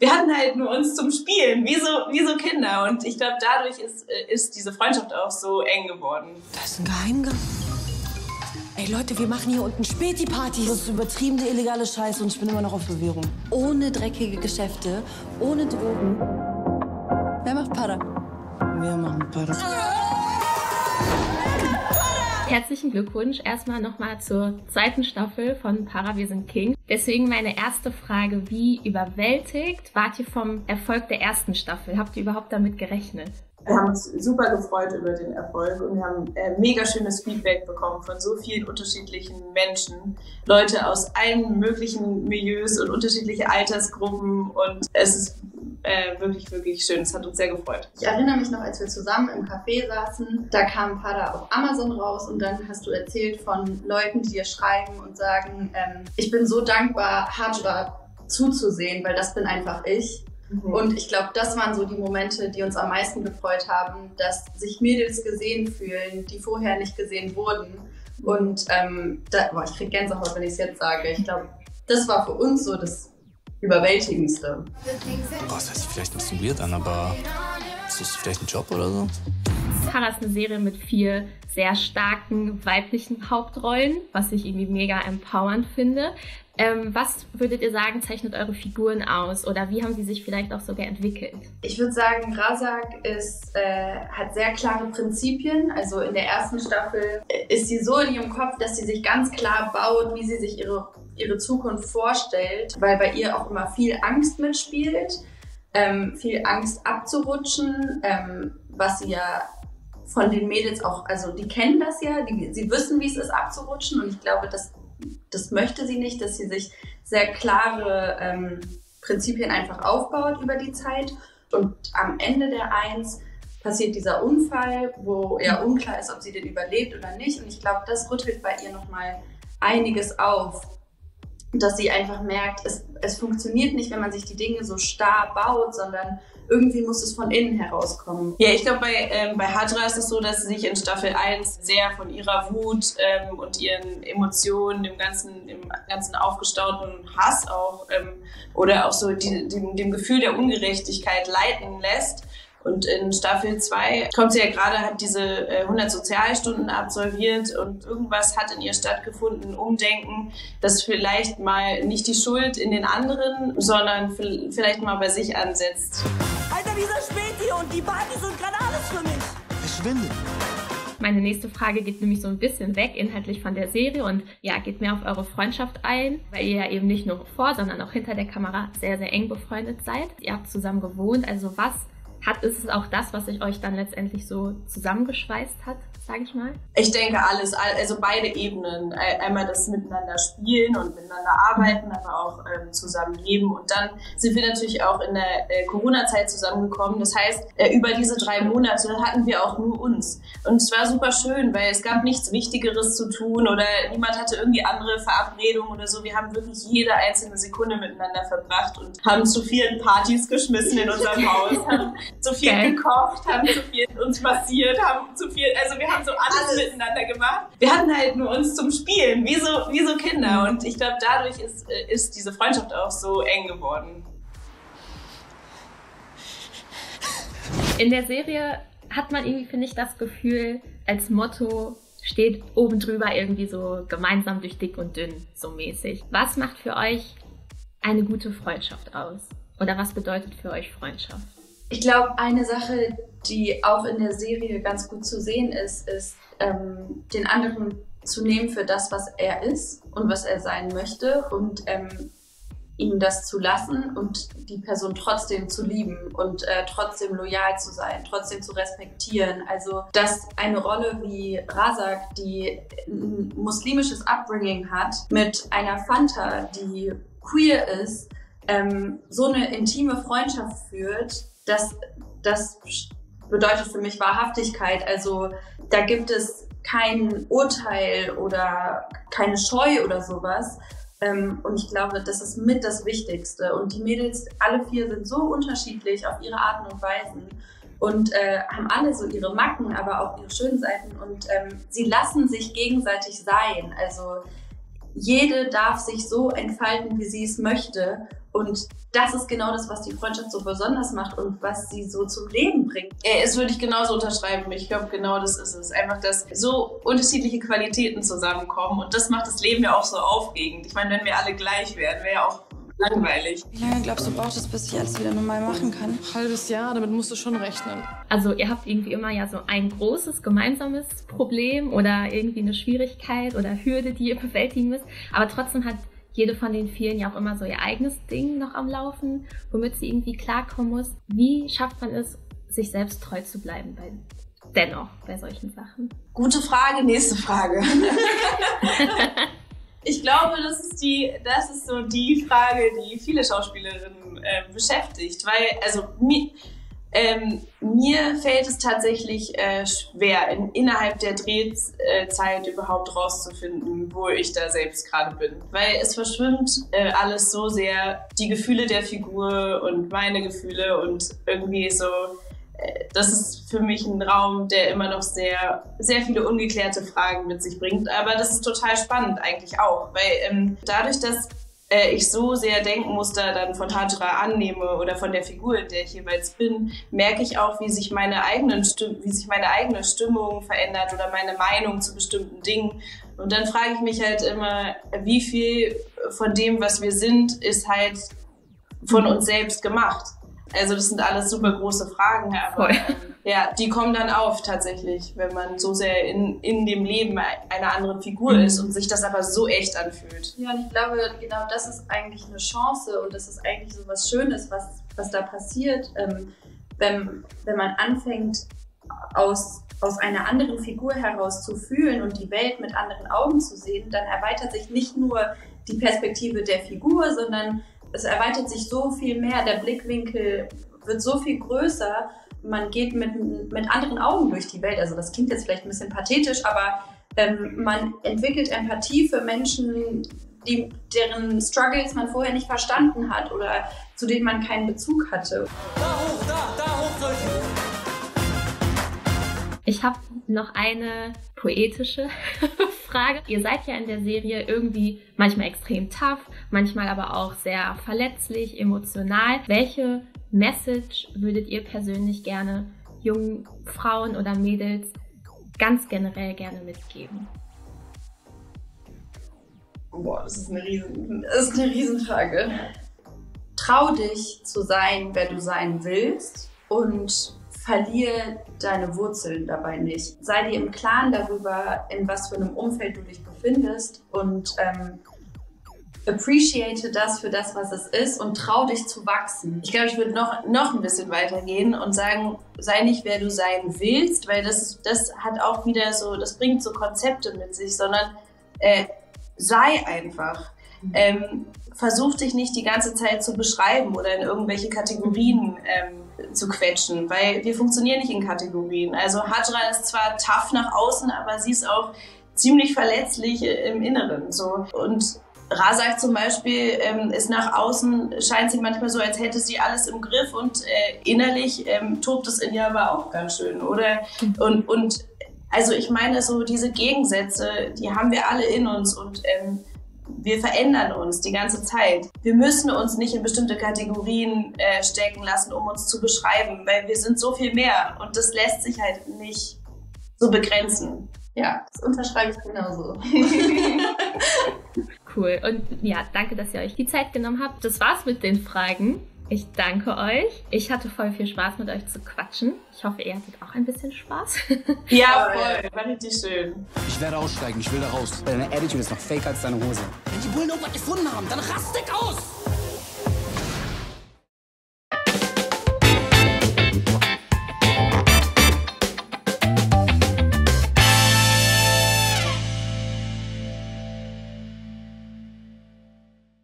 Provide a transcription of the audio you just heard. wir hatten halt nur uns zum Spielen, wie so Kinder. Und ich glaube, dadurch ist diese Freundschaft auch so eng geworden. Das ist ein Geheimgang. Ey Leute, wir machen hier unten Späti-Partys. Das ist übertriebene illegale Scheiße und ich bin immer noch auf Bewährung. Ohne dreckige Geschäfte, ohne Drogen. Wer macht Para? Wir machen Para. Herzlichen Glückwunsch erstmal nochmal zur zweiten Staffel von Para: Wir sind King. Deswegen meine erste Frage, wie überwältigt wart ihr vom Erfolg der ersten Staffel? Habt ihr überhaupt damit gerechnet? Wir haben uns super gefreut über den Erfolg und wir haben mega schönes Feedback bekommen von so vielen unterschiedlichen Menschen. Leute aus allen möglichen Milieus und unterschiedliche Altersgruppen und es ist wirklich, wirklich schön. Es hat uns sehr gefreut. Ich erinnere mich noch, als wir zusammen im Café saßen, da kam Para auf Amazon raus und dann hast du erzählt von Leuten, die dir schreiben und sagen, ich bin so dankbar, Harja zuzusehen, weil das bin einfach ich. Mhm. Und ich glaube, das waren so die Momente, die uns am meisten gefreut haben, dass sich Mädels gesehen fühlen, die vorher nicht gesehen wurden. Und ich kriege Gänsehaut, wenn ich es jetzt sage. Ich glaube, das war für uns so das Überwältigendste. Boah, das hört sich vielleicht ein bisschen weird an, aber ist das vielleicht ein Job oder so? Para ist eine Serie mit 4 sehr starken weiblichen Hauptrollen, was ich irgendwie mega empowernd finde. Was würdet ihr sagen, zeichnet eure Figuren aus oder wie haben sie sich vielleicht auch sogar entwickelt? Ich würde sagen, Razak hat sehr klare Prinzipien. Also in der ersten Staffel ist sie so in ihrem Kopf, dass sie sich ganz klar baut, wie sie sich ihre Zukunft vorstellt, weil bei ihr auch immer viel Angst mitspielt, viel Angst abzurutschen, was sie ja von den Mädels auch, also die kennen das ja, sie wissen, wie es ist, abzurutschen und ich glaube, das möchte sie nicht, dass sie sich sehr klare Prinzipien einfach aufbaut über die Zeit und am Ende der 1 passiert dieser Unfall, wo ja unklar ist, ob sie den überlebt oder nicht und ich glaube, das rüttelt bei ihr nochmal einiges auf, dass sie einfach merkt, es funktioniert nicht, wenn man sich die Dinge so starr baut, sondern irgendwie muss es von innen herauskommen. Ja, ich glaube, bei Harja ist es so, dass sie sich in Staffel 1 sehr von ihrer Wut und ihren Emotionen, dem ganzen aufgestauten Hass auch oder auch so dem Gefühl der Ungerechtigkeit leiten lässt. Und in Staffel 2 kommt sie ja gerade, hat diese 100 Sozialstunden absolviert und irgendwas hat in ihr stattgefunden, Umdenken, dass vielleicht mal nicht die Schuld in den anderen, sondern vielleicht mal bei sich ansetzt. Alter, dieser Späti und die Partys sind gerade alles für mich. Verschwinde. Meine nächste Frage geht nämlich so ein bisschen weg inhaltlich von der Serie und ja, geht mehr auf eure Freundschaft ein, weil ihr ja eben nicht nur vor, sondern auch hinter der Kamera sehr, sehr eng befreundet seid. Ihr habt zusammen gewohnt, also was ist es auch das, was euch dann letztendlich so zusammengeschweißt hat, sage ich mal? Ich denke alles, also beide Ebenen. Einmal das Miteinander spielen und miteinander arbeiten, aber auch zusammenleben. Und dann sind wir natürlich auch in der Corona-Zeit zusammengekommen. Das heißt, über diese 3 Monate hatten wir auch nur uns. Und es war super schön, weil es gab nichts Wichtigeres zu tun oder niemand hatte irgendwie andere Verabredungen oder so. Wir haben wirklich jede einzelne Sekunde miteinander verbracht und haben zu vielen Partys geschmissen in unserem Haus. Zu viel gekocht, haben zu viel uns massiert, haben zu viel, also wir haben so alles miteinander gemacht. Wir hatten halt nur uns zum Spielen, wie so Kinder. Und ich glaube, dadurch ist diese Freundschaft auch so eng geworden. In der Serie hat man irgendwie, finde ich, das Gefühl, als Motto steht oben drüber irgendwie so gemeinsam durch dick und dünn, so mäßig. Was macht für euch eine gute Freundschaft aus? Oder was bedeutet für euch Freundschaft? Ich glaube, eine Sache, die auch in der Serie ganz gut zu sehen ist, ist den anderen zu nehmen für das, was er ist und was er sein möchte und ihm das zu lassen und die Person trotzdem zu lieben und trotzdem loyal zu sein, trotzdem zu respektieren. Also, dass eine Rolle wie Razak, die ein muslimisches Upbringing hat, mit einer Fanta, die queer ist, so eine intime Freundschaft führt, das bedeutet für mich Wahrhaftigkeit. Also da gibt es kein Urteil oder keine Scheu oder sowas. Und ich glaube, das ist mit das Wichtigste. Und die Mädels, alle 4 sind so unterschiedlich auf ihre Arten und Weisen und haben alle so ihre Macken, aber auch ihre schönen Seiten. Und sie lassen sich gegenseitig sein. Also jede darf sich so entfalten, wie sie es möchte. Und das ist genau das, was die Freundschaft so besonders macht und was sie so zum Leben bringt. Es würde ich genauso unterschreiben. Ich glaube, genau das ist es. Einfach, dass so unterschiedliche Qualitäten zusammenkommen. Und das macht das Leben ja auch so aufregend. Ich meine, wenn wir alle gleich wären, wäre ja auch langweilig. Wie lange glaubst du, braucht es, bis ich alles wieder normal machen kann? Ein halbes Jahr, damit musst du schon rechnen. Also ihr habt irgendwie immer ja so ein großes gemeinsames Problem oder irgendwie eine Schwierigkeit oder Hürde, die ihr bewältigen müsst. Aber trotzdem hat jede von den vielen ja auch immer so ihr eigenes Ding noch am Laufen, womit sie irgendwie klarkommen muss. Wie schafft man es, sich selbst treu zu bleiben bei solchen Sachen? Gute Frage, nächste Frage. Ich glaube, das ist so die Frage, die viele Schauspielerinnen beschäftigt, weil also mir fällt es tatsächlich schwer, innerhalb der Drehzeit überhaupt rauszufinden, wo ich da selbst gerade bin. Weil es verschwimmt alles so sehr, die Gefühle der Figur und meine Gefühle und irgendwie so, das ist für mich ein Raum, der immer noch sehr, sehr viele ungeklärte Fragen mit sich bringt. Aber das ist total spannend eigentlich auch, weil dadurch, dass ich so sehr Denkmuster dann von Harja annehme oder von der Figur, in der ich jeweils bin, merke ich auch, wie sich meine eigene Stimmung verändert oder meine Meinung zu bestimmten Dingen. Und dann frage ich mich halt immer, wie viel von dem, was wir sind, ist halt von uns selbst gemacht. Also das sind alles super große Fragen, aber ja, die kommen dann auf tatsächlich, wenn man so sehr in dem Leben einer anderen Figur ist und sich das aber so echt anfühlt. Ja, und ich glaube, genau das ist eigentlich eine Chance und das ist eigentlich so was Schönes, was da passiert, wenn man anfängt, aus einer anderen Figur heraus zu fühlen und die Welt mit anderen Augen zu sehen, dann erweitert sich nicht nur die Perspektive der Figur, sondern es erweitert sich so viel mehr, der Blickwinkel wird so viel größer, man geht mit anderen Augen durch die Welt. Also das klingt jetzt vielleicht ein bisschen pathetisch, aber man entwickelt Empathie für Menschen, deren Struggles man vorher nicht verstanden hat oder zu denen man keinen Bezug hatte. Ich habe noch eine poetische Frage. Ihr seid ja in der Serie irgendwie manchmal extrem tough, manchmal aber auch sehr verletzlich, emotional. Welche Message würdet ihr persönlich gerne jungen Frauen oder Mädels ganz generell gerne mitgeben? Boah, das ist eine Riesenfrage. Trau dich zu sein, wer du sein willst und verliere deine Wurzeln dabei nicht. Sei dir im Klaren darüber, in was für einem Umfeld du dich befindest und appreciate das für das, was es ist und trau dich zu wachsen. Ich glaube, ich würde noch ein bisschen weitergehen und sagen, sei nicht, wer du sein willst, weil das hat auch wieder so, das bringt so Konzepte mit sich, sondern sei einfach. Versuch dich nicht die ganze Zeit zu beschreiben oder in irgendwelche Kategorien zu quetschen, weil wir funktionieren nicht in Kategorien. Also Harja ist zwar tough nach außen, aber sie ist auch ziemlich verletzlich im Inneren. So. Und Razak zum Beispiel ist nach außen, scheint sie manchmal so, als hätte sie alles im Griff und innerlich tobt es in ihr aber auch ganz schön, oder? Und also ich meine, so diese Gegensätze, die haben wir alle in uns und wir verändern uns die ganze Zeit. Wir müssen uns nicht in bestimmte Kategorien stecken lassen, um uns zu beschreiben, weil wir sind so viel mehr und das lässt sich halt nicht so begrenzen. Ja, das unterschreibe ich genauso. Cool. Und ja, danke, dass ihr euch die Zeit genommen habt. Das war's mit den Fragen. Ich danke euch. Ich hatte voll viel Spaß, mit euch zu quatschen. Ich hoffe, ihr hattet auch ein bisschen Spaß. Ja, voll. War richtig schön. Ich werde aussteigen. Ich will da raus. Deine Attitude ist noch fake als deine Hose. Wenn die Bullen irgendwas gefunden haben, dann rastig aus!